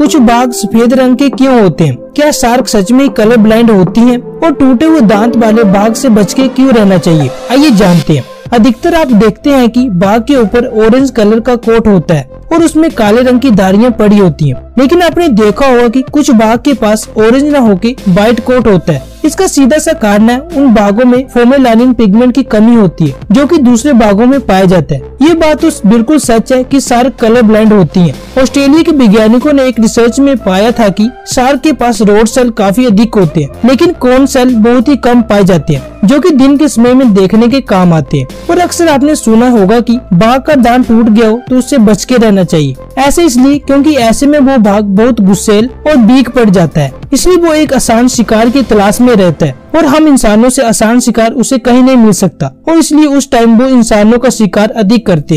कुछ बाघ सफेद रंग के क्यों होते हैं? क्या शार्क सच में कलर ब्लाइंड होती हैं? और टूटे हुए दांत वाले बाघ से बच के क्यों रहना चाहिए? आइए जानते हैं। अधिकतर आप देखते हैं कि बाघ के ऊपर ऑरेंज कलर का कोट होता है और उसमें काले रंग की धारियां पड़ी होती हैं। लेकिन आपने देखा होगा कि कुछ बाघ के पास ऑरेंज न होके व्हाइट कोट होता है। इसका सीधा सा कारण है उन बाघों में फोमेलानिन पिगमेंट की कमी होती है, जो कि दूसरे बाघों में पाया जाता है। ये बात तो बिल्कुल सच है कि शार्क कलर ब्लाइंड होती हैं। ऑस्ट्रेलिया के वैज्ञानिकों ने एक रिसर्च में पाया था कि शार्क के पास रॉड सेल काफी अधिक होते हैं, लेकिन कोन सेल बहुत ही कम पाए जाते हैं, जो कि दिन के समय में देखने के काम आते हैं। और अक्सर आपने सुना होगा कि बाघ का दांत टूट गया हो तो उससे बच के रहना चाहिए। ऐसे इसलिए क्योंकि ऐसे में वो बाघ बहुत गुस्सेल और बीक पड़ जाता है, इसलिए वो एक आसान शिकार की तलाश में रहता है और हम इंसानों से आसान शिकार उसे कहीं नहीं मिल सकता, और इसलिए उस टाइम वो इंसानों का शिकार अधिक करते हैं।